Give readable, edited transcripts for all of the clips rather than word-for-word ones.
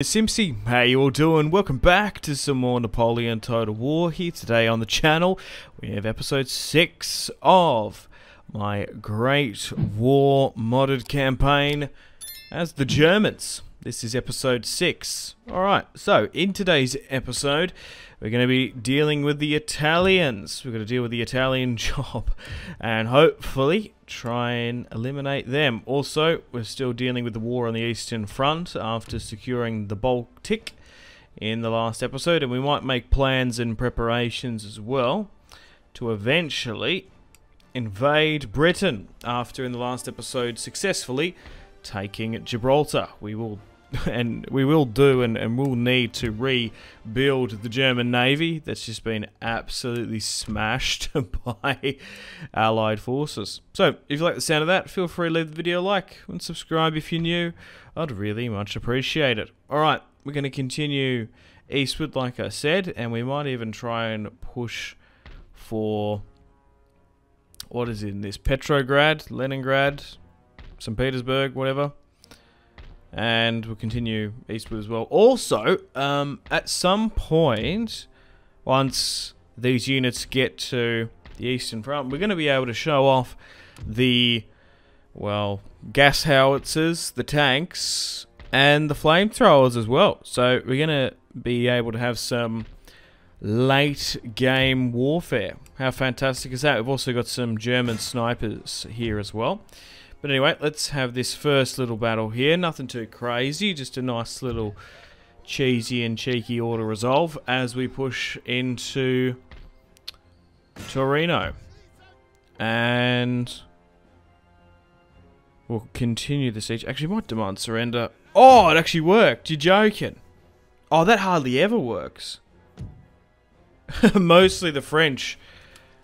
Simpzy, how you all doing? Welcome back to some more Napoleon Total War here today on the channel. We have episode 6 of my Great War Modded Campaign as the Germans. This is episode 6. Alright, so in today's episode, we're going to be dealing with the Italians. We're going to deal with the Italian job and hopefully try and eliminate them. Also, we're still dealing with the war on the Eastern Front after securing the Baltic in the last episode, and we might make plans and preparations as well to eventually invade Britain after, in the last episode, successfully taking Gibraltar. We will need to rebuild the German Navy that's just been absolutely smashed by Allied forces. So, if you like the sound of that, feel free to leave the video a like and subscribe if you're new. I'd really much appreciate it. Alright, we're going to continue eastward like I said, and we might even try and push for... what is in this? Petrograd, Leningrad, St. Petersburg, whatever. And we'll continue eastward as well. Also, at some point, once these units get to the Eastern Front, we're going to be able to show off the, well, gas howitzers, the tanks, and the flamethrowers as well. So we're going to be able to have some late game warfare. How fantastic is that? We've also got some German snipers here as well. But anyway, let's have this first little battle here. Nothing too crazy, just a nice little cheesy and cheeky auto resolve as we push into Torino. And we'll continue the siege. Actually, might demand surrender. Oh, it actually worked. You're joking. Oh, that hardly ever works. Mostly the French.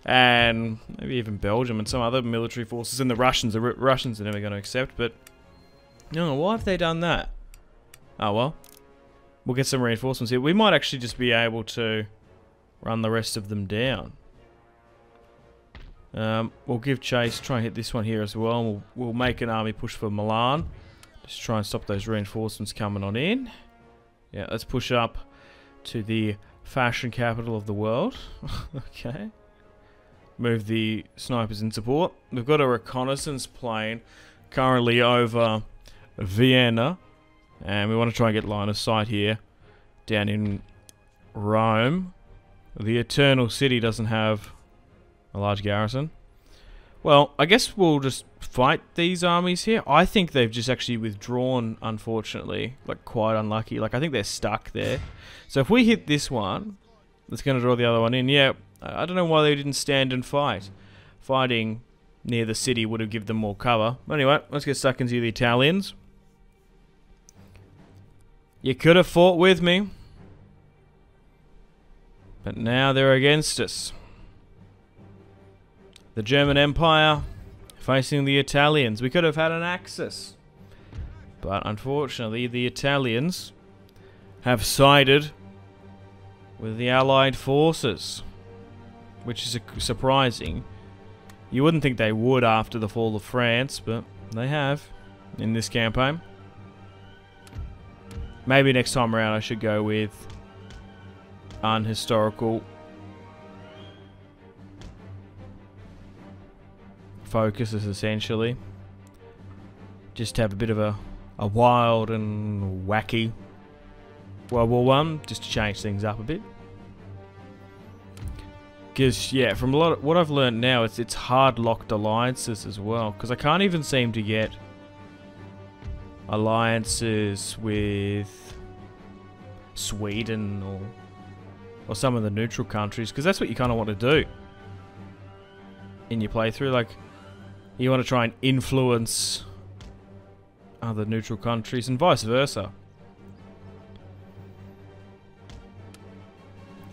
And maybe even Belgium and some other military forces, and the Russians. The Russians are never going to accept, but... no, why have they done that? Oh, well. We'll get some reinforcements here. We might actually just be able to run the rest of them down. We'll give chase, try and hit this one here as well. And we'll make an army push for Milan. Just try and stop those reinforcements coming on in. Yeah, let's push up to the fashion capital of the world. Okay. Move the snipers in support. We've got a reconnaissance plane currently over Vienna, and we want to try and get line of sight here down in Rome. The Eternal City doesn't have a large garrison. Well, I guess we'll just fight these armies here. I think they've just actually withdrawn, unfortunately. Like, quite unlucky. Like, I think they're stuck there. So if we hit this one, that's going to draw the other one in. Yeah, I don't know why they didn't stand and fight. Fighting near the city would have given them more cover. Anyway, let's get stuck into the Italians. You could have fought with me. But now they're against us. The German Empire facing the Italians. We could have had an Axis. But unfortunately, the Italians have sided with the Allied forces. Which is surprising. You wouldn't think they would after the fall of France, but they have in this campaign. Maybe next time around I should go with unhistorical focuses, essentially. Just have a bit of a wild and wacky World War I, just to change things up a bit. Because, yeah, from a lot of what I've learned now, it's hard-locked alliances as well. Because I can't even seem to get alliances with Sweden or some of the neutral countries. Because that's what you kind of want to do in your playthrough. Like, you want to try and influence other neutral countries and vice versa.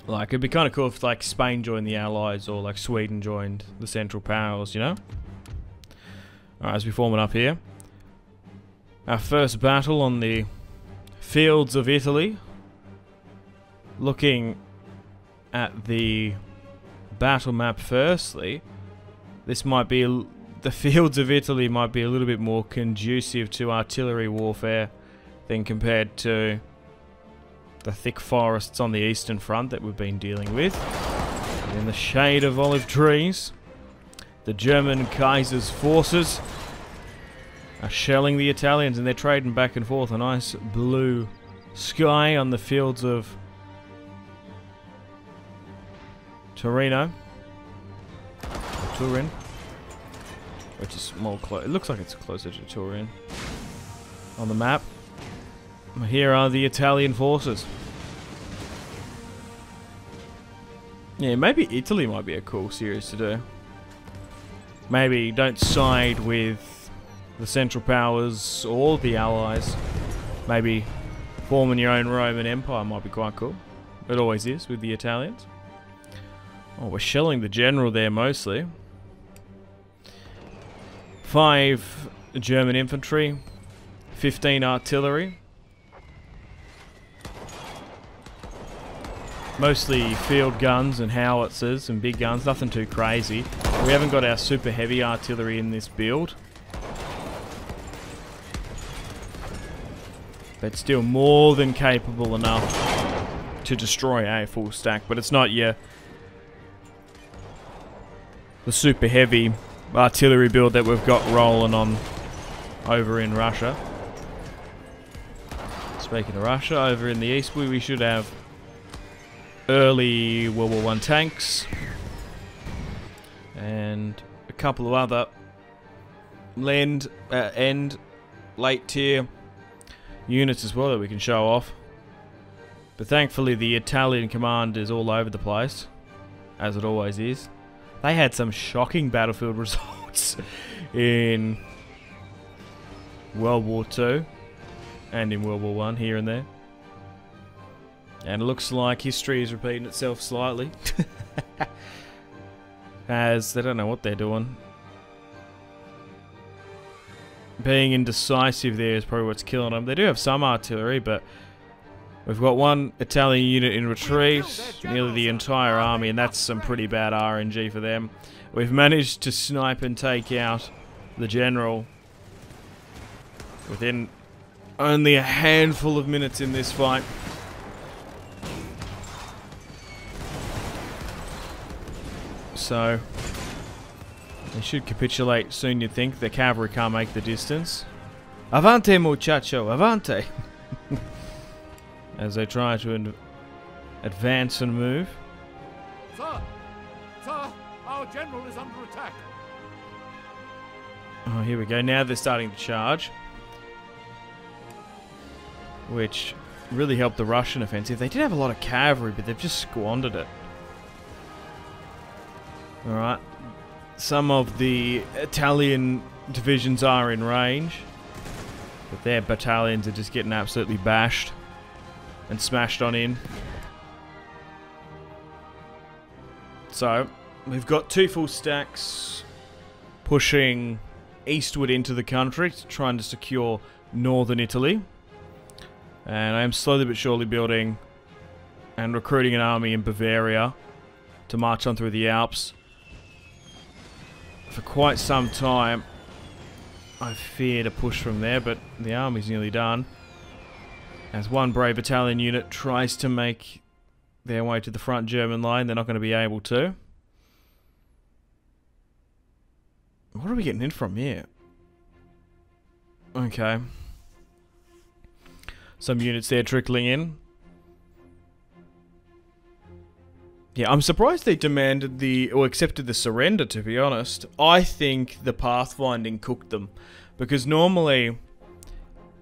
Like, it'd be kind of cool if, like, Spain joined the Allies or, like, Sweden joined the Central Powers, you know? Alright, as we form it up here. Our first battle on the fields of Italy. Looking at the battle map firstly, this might be... the fields of Italy might be a little bit more conducive to artillery warfare than compared to the thick forests on the Eastern Front that we've been dealing with. In the shade of olive trees, the German Kaiser's forces are shelling the Italians, and they're trading back and forth. A nice blue sky on the fields of Turin, which is more close. It looks like it's closer to Turin on the map. Here are the Italian forces. Yeah, maybe Italy might be a cool series to do. Maybe don't side with the Central Powers or the Allies. Maybe forming your own Roman Empire might be quite cool. It always is with the Italians. Oh, we're shelling the general there mostly. 5 German infantry, 15 artillery. Mostly field guns and howitzers and big guns, nothing too crazy. We haven't got our super heavy artillery in this build. But still more than capable enough to destroy a full stack, but it's not your... the super heavy artillery build that we've got rolling on over in Russia. Speaking of Russia, over in the east we should have early World War I tanks and a couple of other late tier units as well that we can show off. But thankfully the Italian command is all over the place, as it always is. They had some shocking battlefield results in World War II and in World War I here and there. And it looks like history is repeating itself slightly. As they don't know what they're doing. Being indecisive there is probably what's killing them. They do have some artillery, but we've got one Italian unit in retreat, nearly the entire army, and that's some pretty bad RNG for them. We've managed to snipe and take out the general within only a handful of minutes in this fight. So they should capitulate soon, you'd think. The cavalry can't make the distance. Avante, muchacho, avante! As they try to advance and move. Sir, our general is under attack. Oh, here we go. Now they're starting to charge, which really helped the Russian offensive. They did have a lot of cavalry, but they've just squandered it. Alright, some of the Italian divisions are in range, but their battalions are just getting absolutely bashed and smashed on in. So, we've got 2 full stacks pushing eastward into the country, trying to secure northern Italy. And I am slowly but surely building and recruiting an army in Bavaria to march on through the Alps. For quite some time I fear to push from there, but the army's nearly done. As one brave Italian unit tries to make their way to the front German line, they're not going to be able to. What are we getting in from here? Okay. Some units there trickling in. Yeah, I'm surprised they demanded or accepted the surrender, to be honest. I think the pathfinding cooked them. Because normally,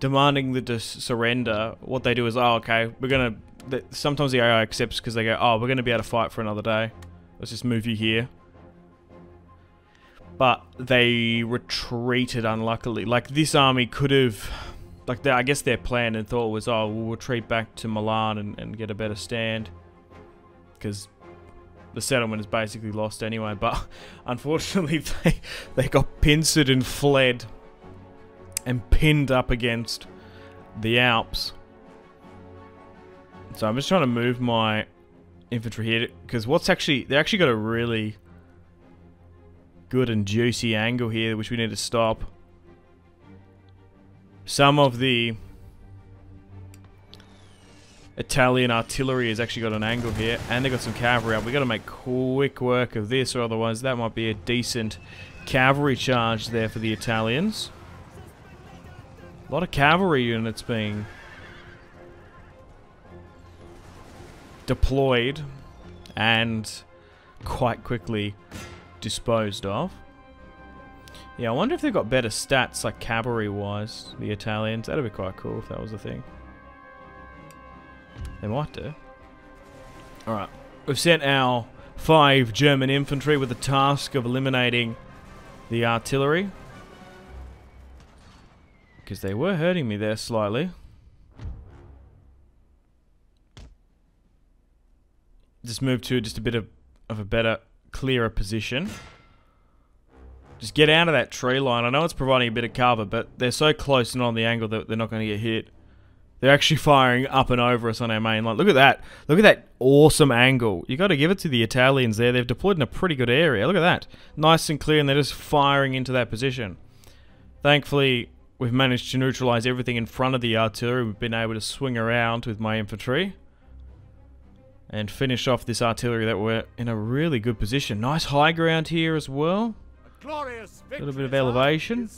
demanding the surrender, what they do is, oh, okay, we're gonna... Sometimes the AI accepts because they go, oh, we're gonna be able to fight for another day. Let's just move you here. But they retreated, unluckily. Like, this army could have... Like, I guess their plan and thought was, oh, we'll retreat back to Milan and get a better stand. Because... the settlement is basically lost anyway, but unfortunately they got pincered and fled and pinned up against the Alps. So I'm just trying to move my infantry here, because they actually got a really good and juicy angle here which we need to stop. Some of the Italian artillery has actually got an angle here, and they've got some cavalry up. We've got to make quick work of this, or otherwise that might be a decent cavalry charge there for the Italians. A lot of cavalry units being deployed and quite quickly disposed of. Yeah, I wonder if they've got better stats, like cavalry-wise, the Italians. That'd be quite cool if that was a thing. They might do. Alright. We've sent our 5 German infantry with the task of eliminating the artillery. Because they were hurting me there slightly. Just move to just a bit of a better, clearer position. Just get out of that tree line. I know it's providing a bit of cover, but they're so close and on the angle that they're not going to get hit. They're actually firing up and over us on our main line. Look at that. Look at that awesome angle. You got to give it to the Italians there. They've deployed in a pretty good area. Look at that. Nice and clear, and they're just firing into that position. Thankfully, we've managed to neutralize everything in front of the artillery. We've been able to swing around with my infantry and finish off this artillery that were in a really good position. Nice high ground here as well. A little bit of elevation.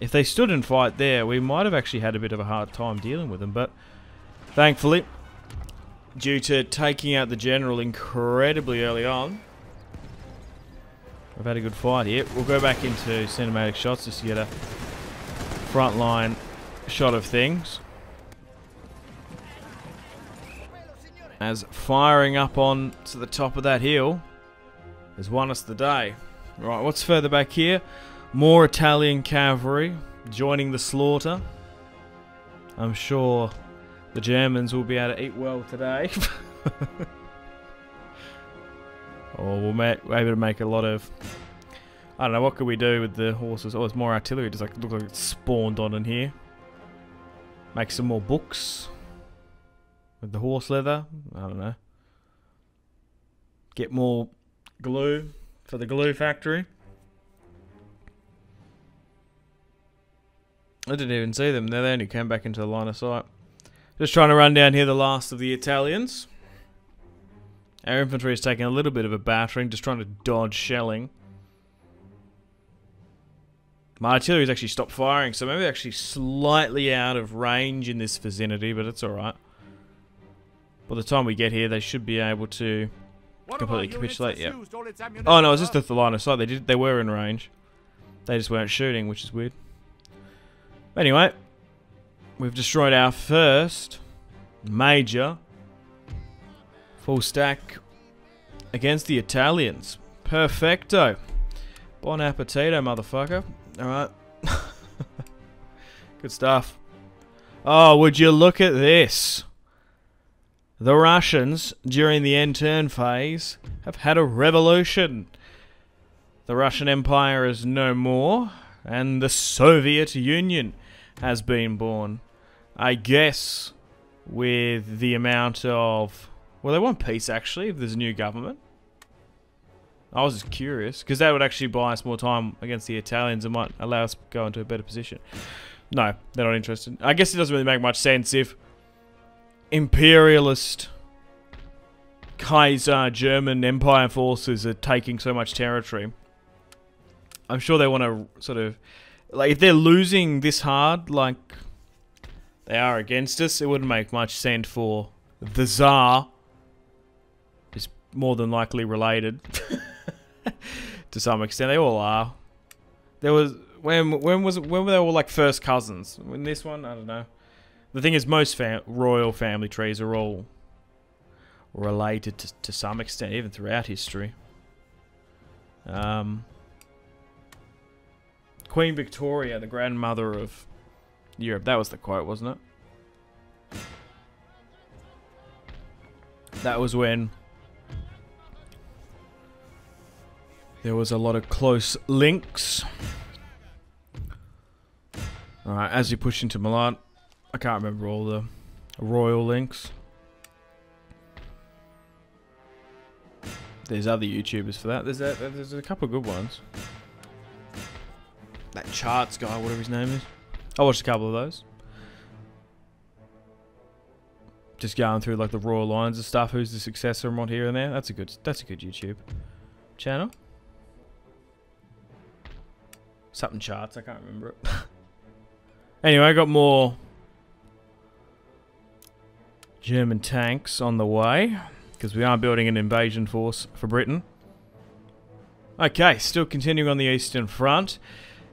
If they stood and fight there, we might have actually had a bit of a hard time dealing with them, but thankfully, due to taking out the general incredibly early on, we've had a good fight here. We'll go back into cinematic shots just to get a frontline shot of things. As firing up on to the top of that hill has won us the day. Right, what's further back here? More Italian cavalry joining the slaughter. I'm sure the Germans will be able to eat well today. Or we'll be able to make a lot of... I don't know, what could we do with the horses? Oh, it's more artillery. Just like, look like it's spawned on in here. Make some more books. With the horse leather. I don't know. Get more glue for the glue factory. I didn't even see them. They only came back into the line of sight. Just trying to run down here the last of the Italians. Our infantry is taking a little bit of a battering, just trying to dodge shelling. My artillery's actually stopped firing, so maybe actually slightly out of range in this vicinity, but it's alright. By the time we get here, they should be able to completely capitulate. Yeah. Oh no, it's just at the line of sight. They were in range. They just weren't shooting, which is weird. Anyway, we've destroyed our first major full stack against the Italians. Perfecto. Bon appetito, motherfucker. Alright. Good stuff. Oh, would you look at this? The Russians, during the end-turn phase, have had a revolution. The Russian Empire is no more, and the Soviet Union has been born. I guess with the amount of... Well, they want peace, actually, if there's a new government. I was just curious, because that would actually buy us more time against the Italians and might allow us to go into a better position. No, they're not interested. I guess it doesn't really make much sense if imperialist Kaiser German Empire forces are taking so much territory. I'm sure they want to sort of... Like, if they're losing this hard, like they are against us, it wouldn't make much sense for the Tsar, is more than likely related to some extent. They all are. There was when were they all like first cousins? When this one, I don't know. The thing is, most royal family trees are all related to some extent, even throughout history. Queen Victoria, the grandmother of Europe. That was the quote, wasn't it? That was when there was a lot of close links. Alright, as you push into Milan, I can't remember all the royal links. There's other YouTubers for that. There's a couple of good ones. That Charts guy, whatever his name is. I watched a couple of those. just going through like the royal lines and stuff, who's the successor and what here and there. That's a good, that's a good YouTube channel. Something charts, I can't remember it. Anyway, I got more German tanks on the way, because we are building an invasion force for Britain. Okay, still continuing on the Eastern Front,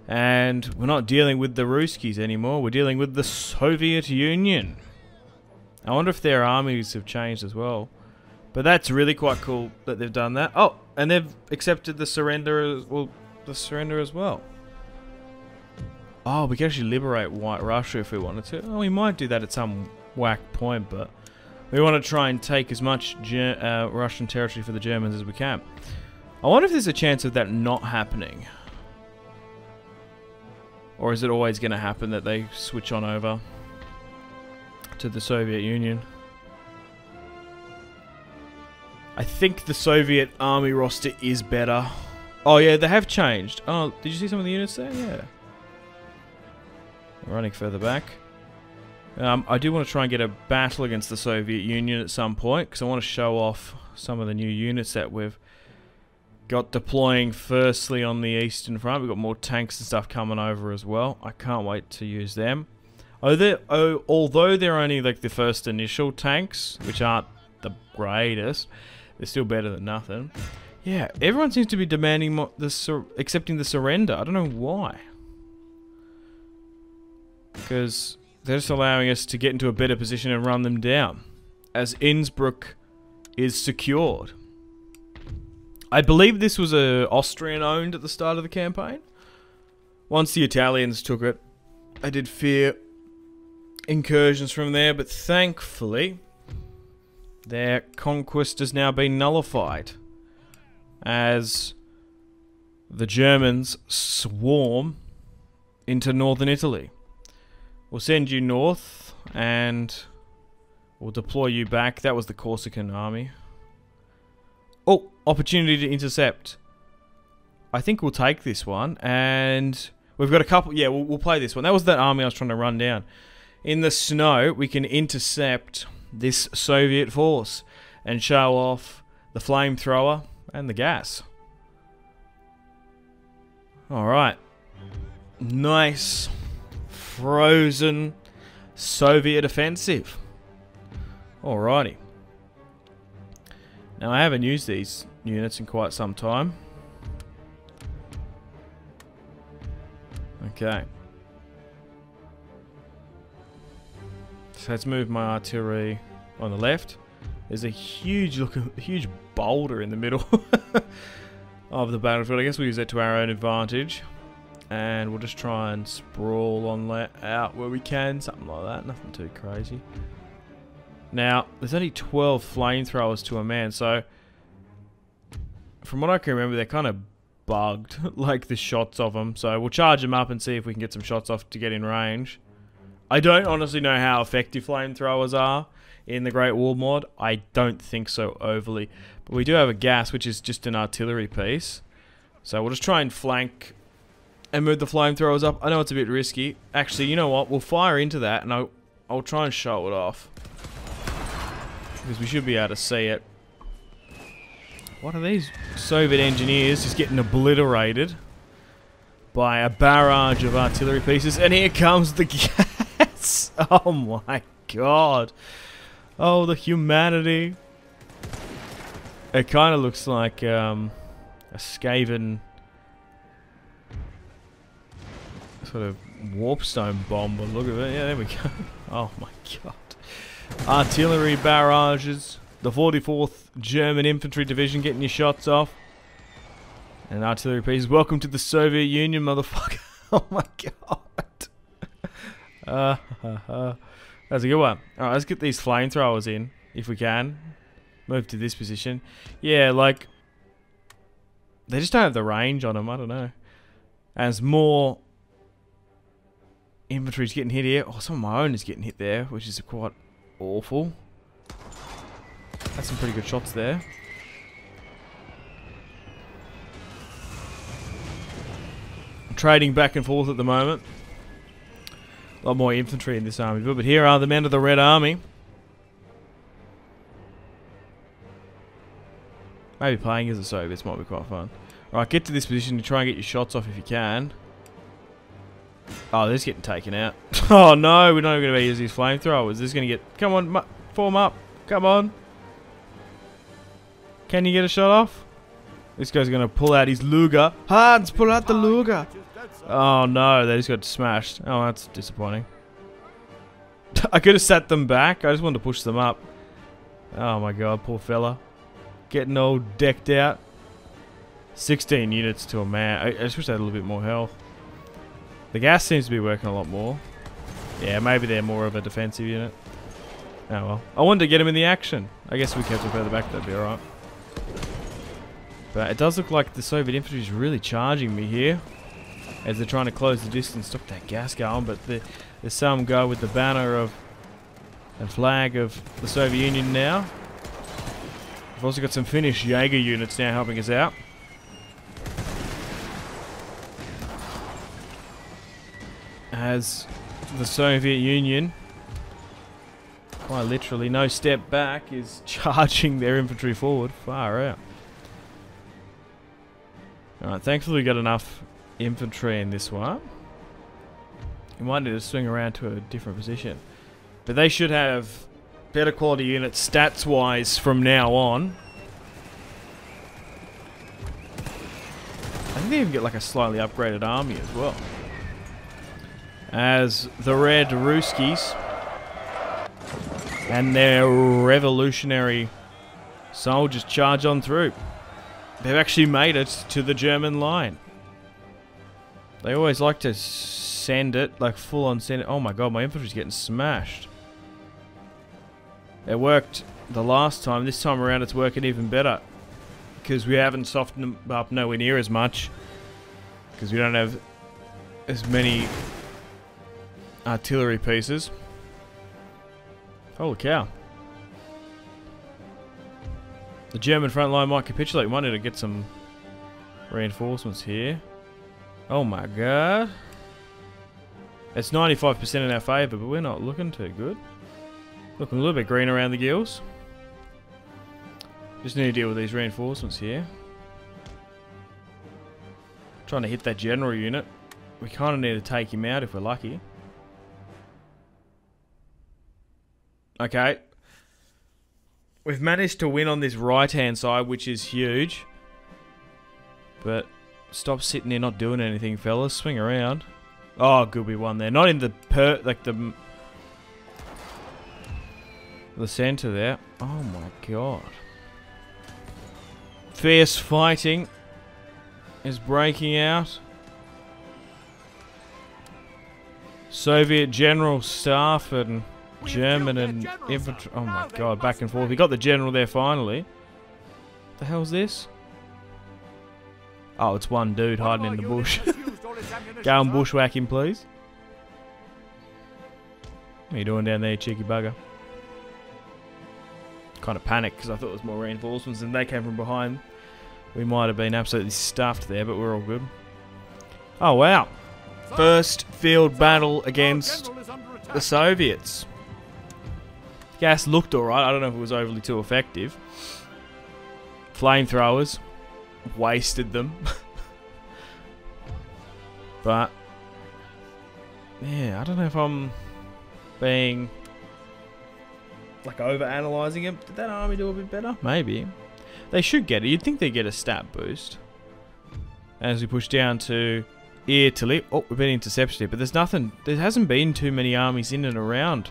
and we're not dealing with the Ruskies anymore, we're dealing with the Soviet Union. I wonder if their armies have changed as well. But that's really quite cool that they've done that. Oh, and they've accepted the surrender as well. The surrender as well. Oh, we can actually liberate White Russia if we wanted to. Oh, we might do that at some whack point, but we want to try and take as much Russian territory for the Germans as we can. I wonder if there's a chance of that not happening. Or is it always going to happen that they switch on over to the Soviet Union? I think the Soviet army roster is better. Oh yeah, they have changed. Oh, did you see some of the units there? Yeah. I'm running further back. I do want to try and get a battle against the Soviet Union at some point, because I want to show off some of the new units that we've got deploying firstly on the Eastern Front. We've got more tanks and stuff coming over as well. I can't wait to use them. Although they're only like the first initial tanks, which aren't the greatest, they're still better than nothing. Yeah, everyone seems to be demanding accepting the surrender. I don't know why. Because they're just allowing us to get into a better position and run them down. As Innsbruck is secured. I believe this was Austrian owned at the start of the campaign. Once the Italians took it, I did fear incursions from there, but thankfully their conquest has now been nullified, as the Germans swarm into northern Italy. We'll send you north and we'll deploy you back. That was the Corsican army. Oh, opportunity to intercept. I think we'll take this one, and we've got a couple. Yeah, we'll play this one. That was that army I was trying to run down. In the snow, we can intercept this Soviet force and show off the flamethrower and the gas. Alright. Nice frozen Soviet offensive. Alrighty. Now I haven't used these units in quite some time. Okay. So let's move my artillery on the left. There's a huge boulder in the middle of the battlefield. I guess we'll use that to our own advantage. And we'll just try and sprawl on out where we can. Something like that. Nothing too crazy. Now, there's only 12 flamethrowers to a man. So, from what I can remember, they're kind of bugged. Like the shots of them. So, we'll charge them up and see if we can get some shots off to get in range. I don't honestly know how effective flamethrowers are in the Great War mod. I don't think so overly. But we do have a gas, which is just an artillery piece. So we'll just try and flank and move the flamethrowers up. I know it's a bit risky. Actually, you know what? We'll fire into that and I'll try and show it off. Because we should be able to see it. What are these Soviet engineers just getting obliterated by a barrage of artillery pieces? And here comes the gas! Oh my god! Oh, the humanity! It kind of looks like a Skaven sort of warpstone bomb, but look at it. Yeah, there we go. Oh my god. Artillery barrages. The 44th German Infantry Division getting your shots off. And artillery pieces. Welcome to the Soviet Union, motherfucker. Oh my god. That's a good one. Alright, let's get these flamethrowers in, if we can. Move to this position. Yeah, like, they just don't have the range on them, I don't know. As more infantry's getting hit here. Oh, some of my own is getting hit there, which is quite awful. That's some pretty good shots there. I'm trading back and forth at the moment. A lot more infantry in this army, but here are the men of the Red Army. Maybe playing as a Soviet might be quite fun. Right, get to this position to try and get your shots off if you can. Oh, this is getting taken out. Oh no, we're not even going to be using these flamethrowers. This is going to get... Come on, form up. Come on. Can you get a shot off? This guy's going to pull out his Luger. Hans, pull out the Luger. Oh no, they just got smashed. Oh, that's disappointing. I could have sat them back. I just wanted to push them up. Oh my god, poor fella. Getting all decked out. 16 units to a man. I just wish they had a little bit more health. The gas seems to be working a lot more. Yeah, maybe they're more of a defensive unit. Oh well. I wanted to get them in the action. I guess if we kept them further back, that'd be alright. But it does look like the Soviet infantry is really charging me here. As they're trying to close the distance. Stop that gas going, but there's some guy with the banner of... and flag of the Soviet Union now. We've also got some Finnish Jaeger units now helping us out. As the Soviet Union, quite literally, no step back, is charging their infantry forward. Far out. Alright, thankfully we got enough infantry in this one. We might need to swing around to a different position. But they should have better quality units stats-wise from now on. I think they even get like a slightly upgraded army as well. As the Red Ruskies and their revolutionary soldiers charge on through. They've actually made it to the German line. They always like to send it, like full on send it. Oh my god, my infantry's getting smashed. It worked the last time. This time around it's working even better. Because we haven't softened them up nowhere near as much. Because we don't have as many artillery pieces. Holy cow. The German front line might capitulate. We might need to get some reinforcements here. Oh my god. It's 95% in our favour, but we're not looking too good. Looking a little bit green around the gills. Just need to deal with these reinforcements here. Trying to hit that general unit. We kind of need to take him out if we're lucky. Okay. We've managed to win on this right-hand side, which is huge. But stop sitting there not doing anything, fellas. Swing around. Oh, good, we won there. Not in the centre there. Oh my god. Fierce fighting is breaking out. Soviet General Staff and German and infantry. Oh my god, back and forth. We got the general there finally. What the hell's this? Oh, it's one dude hiding in the bush. Go and bushwhack him, please. What are you doing down there, cheeky bugger? Kind of panicked because I thought it was more reinforcements and they came from behind. We might have been absolutely stuffed there, but we're all good. Oh wow. First field battle against the Soviets. The gas looked alright. I don't know if it was overly too effective. Flamethrowers. Wasted them. But yeah, I don't know if I'm being like over-analyzing it. Did that army do a bit better? Maybe. They should get it. You'd think they'd get a stat boost. As we push down to Italy. Oh, we've been intercepted here, but there's nothing. There hasn't been too many armies in and around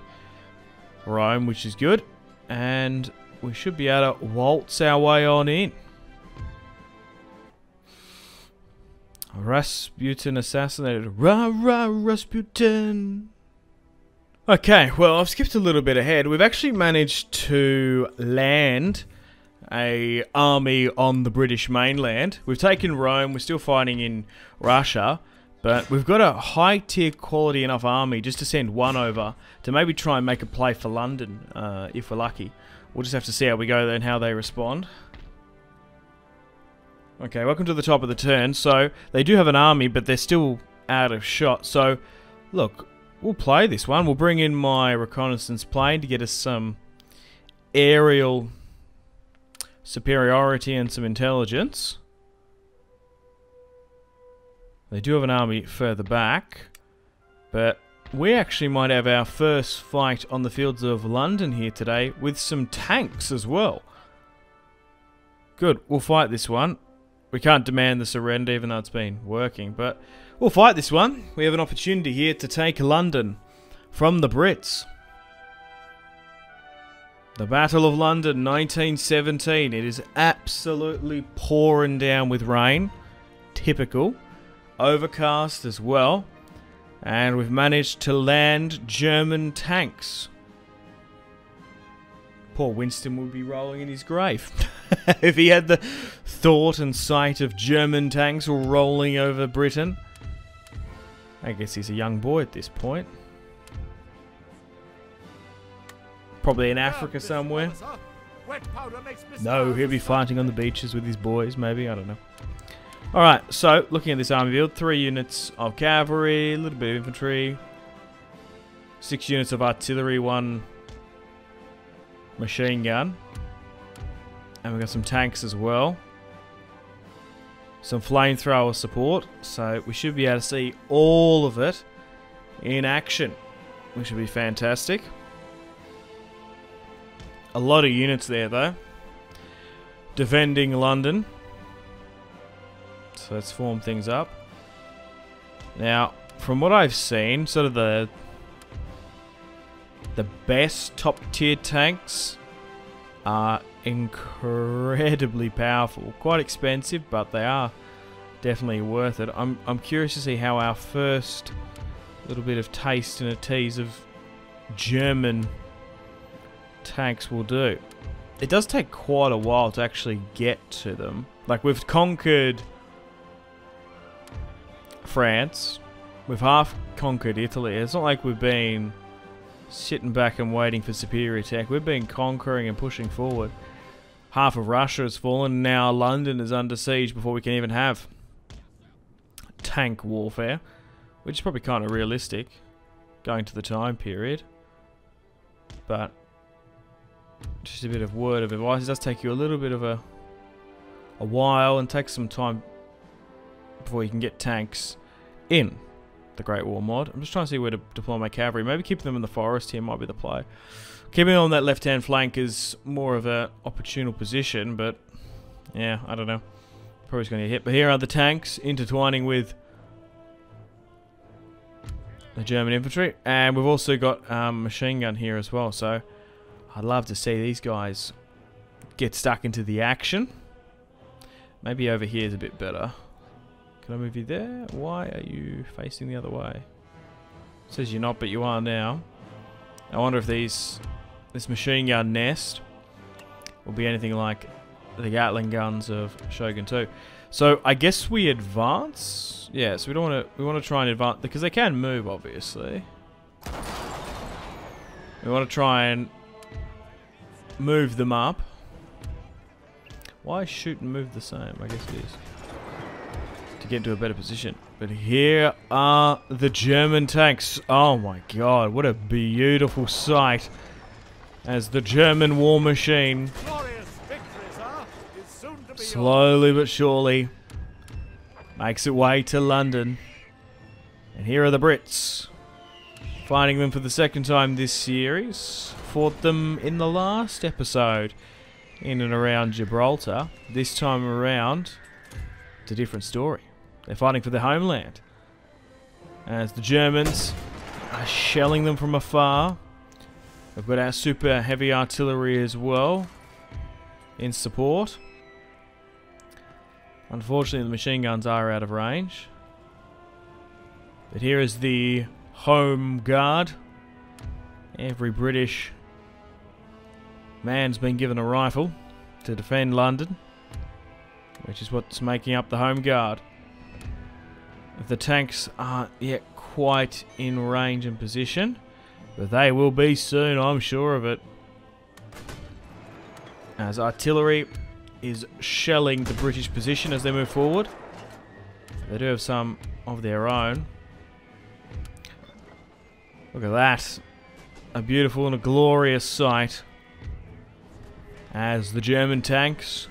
Rome, which is good. And we should be able to waltz our way on in. Rasputin assassinated. Rasputin. Okay, well, I've skipped a little bit ahead. We've actually managed to land an army on the British mainland. We've taken Rome. We're still fighting in Russia. But we've got a high-tier quality enough army just to send one over to maybe try and make a play for London, if we're lucky. We'll just have to see how we go there and how they respond. Okay, welcome to the top of the turn. So, they do have an army, but they're still out of shot. So, look... We'll play this one. We'll bring in my reconnaissance plane to get us some aerial superiority and some intelligence. They do have an army further back, but we actually might have our first fight on the fields of London here today with some tanks as well. Good, we'll fight this one. We can't demand the surrender even though it's been working, but we'll fight this one. We have an opportunity here to take London from the Brits. The Battle of London, 1917. It is absolutely pouring down with rain. Typical. Overcast as well. And we've managed to land German tanks. Poor Winston would be rolling in his grave if he had the thought and sight of German tanks rolling over Britain. I guess he's a young boy at this point. Probably in Africa somewhere. No, he'll be fighting on the beaches with his boys, maybe. I don't know. Alright, so, looking at this army build, 3 units of cavalry, a little bit of infantry, 6 units of artillery, 1 machine gun. And we've got some tanks as well. Some flamethrower support, so we should be able to see all of it in action, which would be fantastic. A lot of units there, though. Defending London. So let's form things up. Now, from what I've seen, sort of the best top-tier tanks are incredibly powerful. Quite expensive, but they are definitely worth it. I'm curious to see how our first little bit of taste and a tease of German tanks will do. It does take quite a while to actually get to them. Like, we've conquered France, we've half conquered Italy. It's not like we've been sitting back and waiting for superior tech. We've been conquering and pushing forward. Half of Russia has fallen. Now London is under siege before we can even have tank warfare, which is probably kind of realistic going to the time period. But just a bit of word of advice, it does take you a little bit of a while and takes some time before you can get tanks in the Great War mod. I'm just trying to see where to deploy my cavalry. Maybe keeping them in the forest here might be the play. Keeping on that left-hand flank is more of an opportune position, but yeah, I don't know. Probably going to get hit. But here are the tanks intertwining with the German infantry, and we've also got machine gun here as well. So I'd love to see these guys get stuck into the action. Maybe over here is a bit better. Can I move you there? Why are you facing the other way? It says you're not, but you are now. I wonder if this machine gun nest will be anything like the Gatling guns of Shogun 2. So I guess we advance. Yeah, so we want to try and advance because they can move, obviously. We want to try and move them up. Why shoot and move the same? I guess it is to get into a better position. But here are the German tanks. Oh my god, what a beautiful sight as the German war machine slowly but surely makes its way to London. And here are the Brits. Fighting them for the second time this series. Fought them in the last episode in and around Gibraltar. This time around, it's a different story. They're fighting for their homeland, as the Germans are shelling them from afar. We've got our super heavy artillery as well in support. Unfortunately, the machine guns are out of range. But here is the Home Guard. Every British man's been given a rifle to defend London, which is what's making up the Home Guard. The tanks aren't yet quite in range and position, but they will be soon, I'm sure of it. As artillery is shelling the British position as they move forward. They do have some of their own. Look at that. A beautiful and a glorious sight. as the German tanks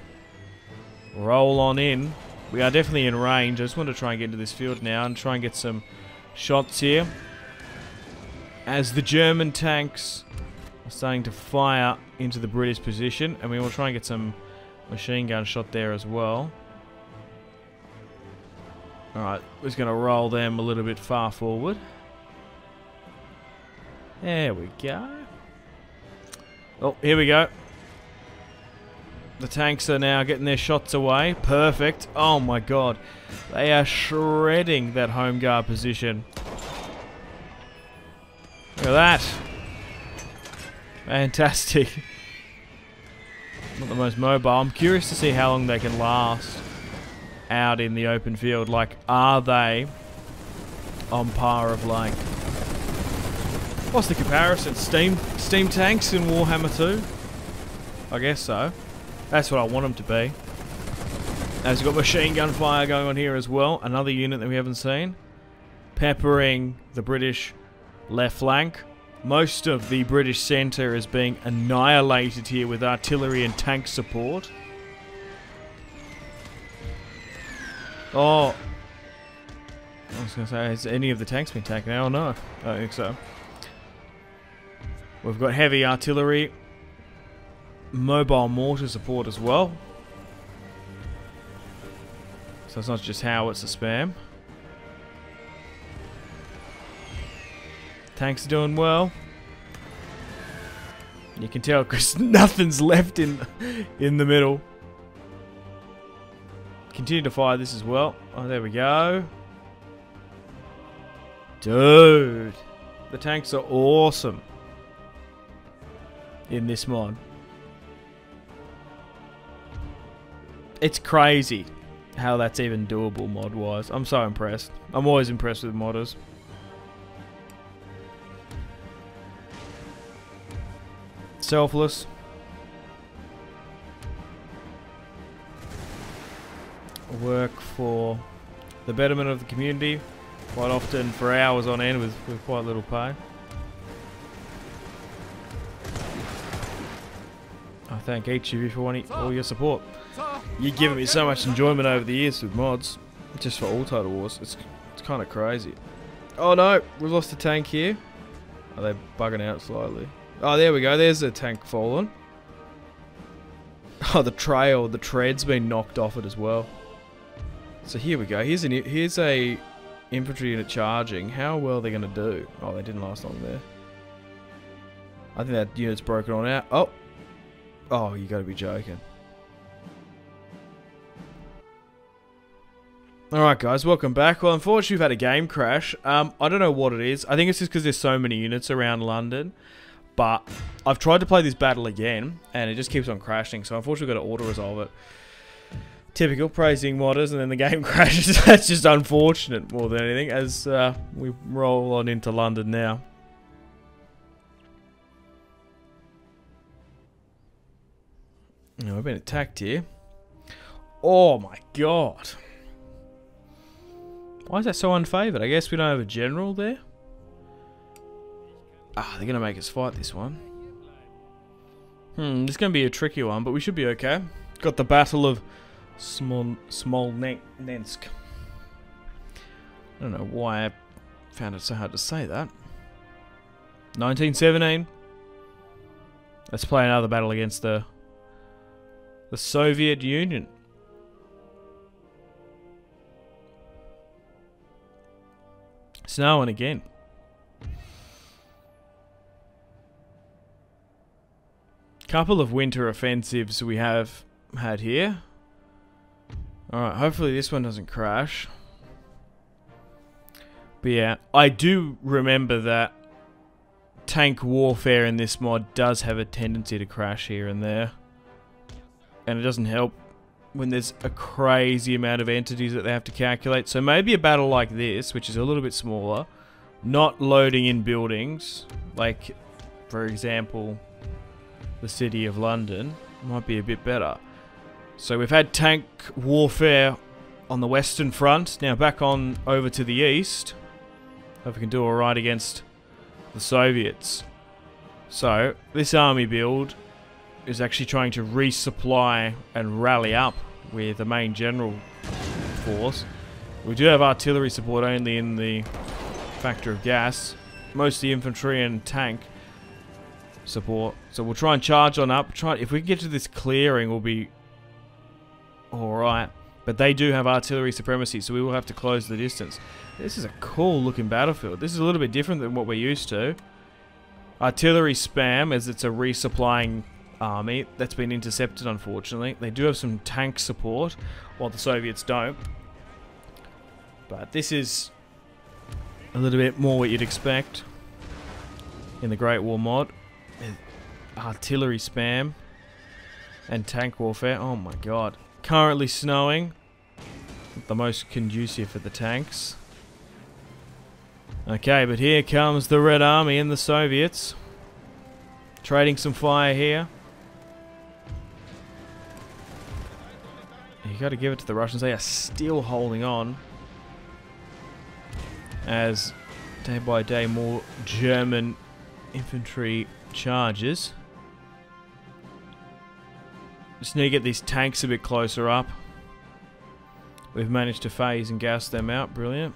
roll on in. We are definitely in range. I just want to try and get into this field now and try and get some shots here. As the German tanks are starting to fire into the British position, and we will try and get some machine gun shot there as well. Alright, we're just going to roll them a little bit far forward. There we go. Oh, here we go. The tanks are now getting their shots away. Perfect. Oh my god. They are shredding that home guard position. Look at that. Fantastic. Not the most mobile. I'm curious to see how long they can last out in the open field. Like, are they on par of, like, what's the comparison? Steam tanks in Warhammer 2? I guess so. That's what I want them to be. As we've got machine gun fire going on here as well. Another unit that we haven't seen. Peppering the British left flank. Most of the British centre is being annihilated here with artillery and tank support. Oh. I was going to say, has any of the tanks been taken out? Oh no. I don't think so. We've got heavy artillery, mobile mortar support as well. So it's not just howitzer spam. Tanks are doing well. You can tell because nothing's left in the middle. Continue to fire this as well. Oh, there we go. Dude, the tanks are awesome in this mod. It's crazy how that's even doable mod wise. I'm so impressed. I'm always impressed with modders. Selfless. Work for the betterment of the community, quite often for hours on end with quite little pay. I thank each of you for all your support. You've given me so much enjoyment over the years with mods, just for all Total Wars. It's kind of crazy. Oh no, we've lost a tank here. Are they bugging out slightly? Oh, there we go. There's a tank fallen. Oh, the tread's been knocked off it as well. So here we go. Here's a infantry unit charging. How well are they going to do? Oh, they didn't last long there. I think that unit's broken on out. Oh. Oh, you gotta be joking. Alright guys, welcome back. Well, unfortunately we've had a game crash. I don't know what it is. I think it's just because there's so many units around London. But I've tried to play this battle again, and it just keeps on crashing. So unfortunately we've got to auto-resolve it. Typical, praising modders, and then the game crashes. That's just unfortunate more than anything, as we roll on into London now. No, I've been attacked here. Oh my god. Why is that so unfavoured? I guess we don't have a general there. Ah, they're going to make us fight this one. This is going to be a tricky one, but we should be okay. Got the Battle of Smolnensk. I don't know why I found it so hard to say that. 1917. Let's play another battle against the Soviet Union. Snowing again. Couple of winter offensives we have had here. Alright, hopefully this one doesn't crash. But yeah, I do remember that tank warfare in this mod does have a tendency to crash here and there. And it doesn't help when there's a crazy amount of entities that they have to calculate. So maybe a battle like this, which is a little bit smaller, not loading in buildings, like, for example, the city of London, might be a bit better. So we've had tank warfare on the Western Front. Now back on over to the East. Hope we can do alright against the Soviets. So, this army build is actually trying to resupply and rally up with the main general force. We do have artillery support only in the factor of gas, mostly infantry and tank support. So we'll try and charge on up. If we can get to this clearing, we'll be alright. But they do have artillery supremacy, so we will have to close the distance. This is a cool looking battlefield. This is a little bit different than what we're used to. Artillery spam, as it's a resupplying army that's been intercepted, unfortunately. They do have some tank support, while the Soviets don't. But this is a little bit more what you'd expect in the Great War mod. Artillery spam and tank warfare. Oh my god. Currently snowing. Not the most conducive for the tanks. Okay, but here comes the Red Army and the Soviets. Trading some fire here. You gotta give it to the Russians. They are still holding on. As day by day more German infantry charges. Just need to get these tanks a bit closer up. We've managed to phase and gas them out. Brilliant.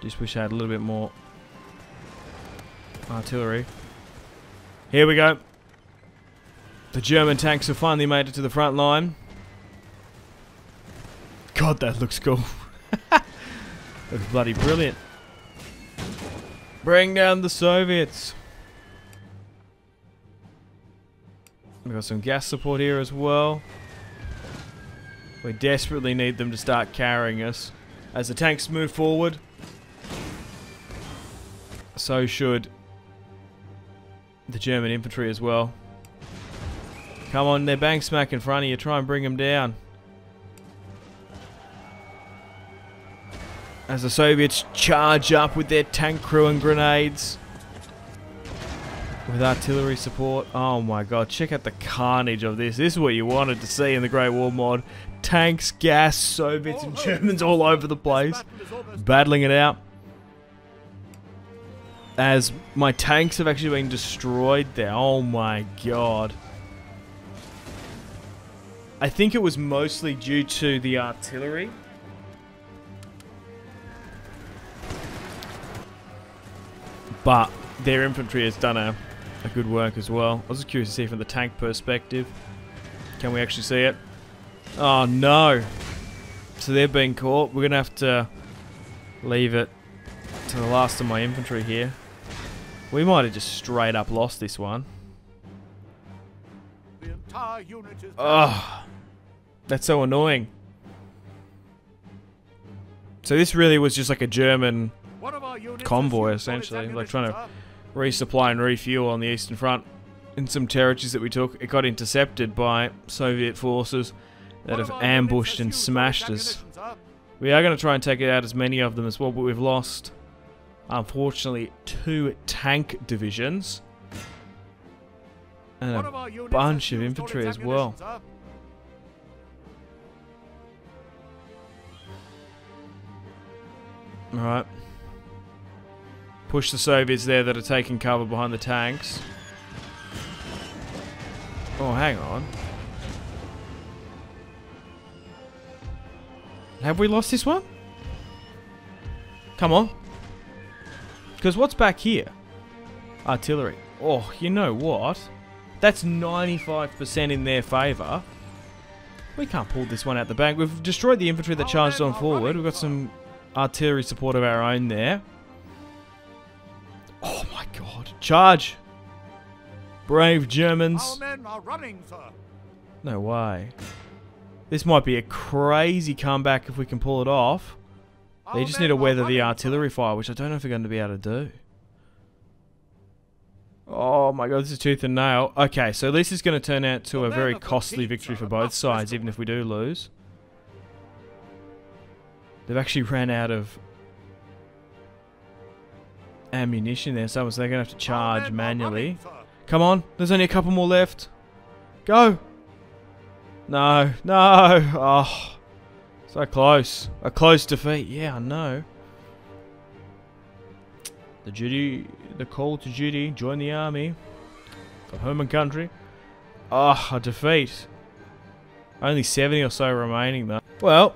Just wish I had a little bit more artillery. Here we go. The German tanks have finally made it to the front line. God, that looks cool. Looks bloody brilliant. Bring down the Soviets. We've got some gas support here as well. We desperately need them to start carrying us. As the tanks move forward, so should the German infantry as well. Come on, they're bang smack in front of you. Try and bring them down. As the Soviets charge up with their tank crew and grenades. With artillery support. Oh my god, check out the carnage of this. This is what you wanted to see in the Great War mod. Tanks, gas, Soviets and Germans all over the place. Battling it out. As my tanks have actually been destroyed there. Oh my god. I think it was mostly due to the artillery. But their infantry has done a good work as well. I was just curious to see from the tank perspective. Can we actually see it? Oh no! So they've been caught. We're going to have to leave it to the last of my infantry here. We might have just straight up lost this one. The entire unit is oh, that's so annoying. So this really was just like a German convoy, essentially, like trying to resupply and refuel on the Eastern Front in some territories that we took. It got intercepted by Soviet forces that have ambushed and smashed us. We are going to try and take out as many of them as well, but we've lost, unfortunately, 2 tank divisions and a bunch of infantry as well. Alright. Push the Soviets there that are taking cover behind the tanks. Oh, hang on. Have we lost this one? Come on. Because what's back here? Artillery. Oh, you know what? That's 95% in their favour. We can't pull this one out the bag. We've destroyed the infantry that charged on forward. We've got some artillery support of our own there. Oh my god. Charge! Brave Germans. Our men are running, sir. No way. This might be a crazy comeback if we can pull it off. They just need to weather the artillery fire, which I don't know if they're going to be able to do. Oh my god, this is tooth and nail. Okay, so this is going to turn out to a very costly victory for both sides, even if we do lose. They've actually ran out of ammunition there, so they're going to have to charge manually. Come on, there's only a couple more left. Go! No, no! Oh, so close. A close defeat. Yeah, I know. The call to duty, join the army for home and country. Ah, a defeat. Only 70 or so remaining though. Well,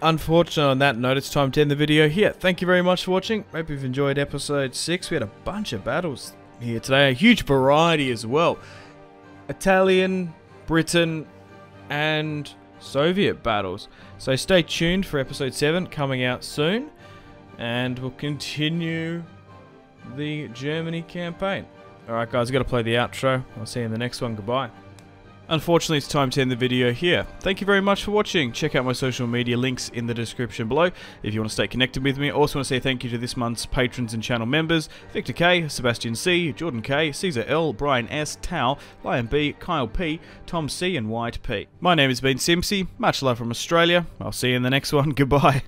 unfortunately on that note, it's time to end the video here. Thank you very much for watching. Hope you've enjoyed episode 6. We had a bunch of battles here today, a huge variety as well. Italian, Britain, and Soviet battles. So stay tuned for episode 7 coming out soon, and we'll continue the Germany campaign. Alright guys, I've got to play the outro. I'll see you in the next one. Goodbye. Unfortunately, it's time to end the video here. Thank you very much for watching. Check out my social media links in the description below if you want to stay connected with me. I also want to say thank you to this month's patrons and channel members: Victor K, Sebastian C, Jordan K, Caesar L, Brian S, Tao, Lion B, Kyle P, Tom C, and White P. My name has been Simpzy. Much love from Australia. I'll see you in the next one. Goodbye.